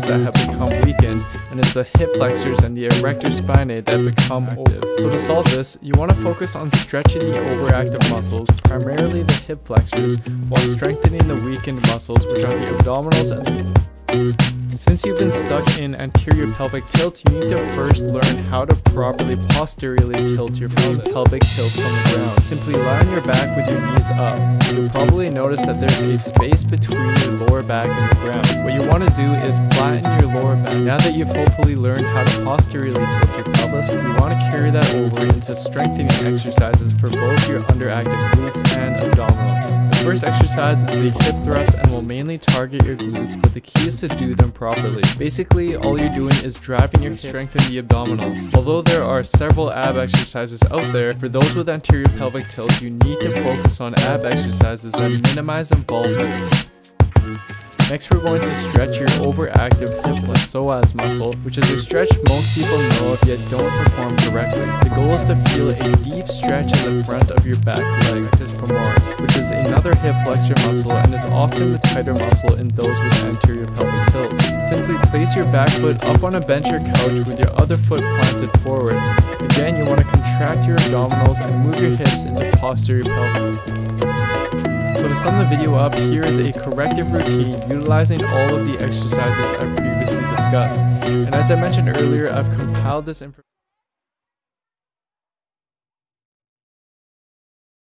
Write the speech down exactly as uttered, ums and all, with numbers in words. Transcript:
that have become weakened, and it's the hip flexors and the erector spinae that become active. So to solve this, you want to focus on stretching the overactive muscles, primarily the hip flexors, while strengthening the weakened muscles, which are the abdominals and the... Since you've been stuck in anterior pelvic tilt, you need to first learn how to properly posteriorly tilt your pelvic tilts on the ground. Simply lie on your back with your knees up. You'll probably notice that there's a space between your lower back and the ground. What you want to do is flatten your lower back. Now that you've hopefully learned how to posteriorly tilt your pelvis, you want to carry that over into strengthening exercises for both your underactive glutes and abdominals. The first exercise is the hip thrust and will mainly target your glutes, but the key is to do them properly. Properly. Basically, all you're doing is driving your strength in the abdominals. Although there are several ab exercises out there, for those with anterior pelvic tilt, you need to focus on ab exercises that minimize involvement. Next, we're going to stretch your overactive hip psoas muscle, which is a stretch most people know of yet don't perform correctly. The goal is to feel a deep stretch in the front of your back leg, which is femoris, which is another hip flexor muscle and is often the tighter muscle in those with anterior pelvic tilt. Simply place your back foot up on a bench or couch with your other foot planted forward. Again, you want to contract your abdominals and move your hips into posterior pelvic. So to sum the video up, here is a corrective routine utilizing all of the exercises I previously discussed. And as I mentioned earlier, I've compiled this information.